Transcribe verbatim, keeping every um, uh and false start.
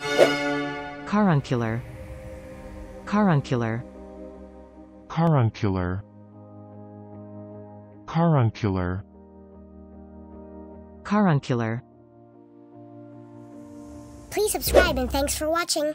Caruncular. Caruncular. Caruncular. Caruncular. Caruncular. Please subscribe and thanks for watching.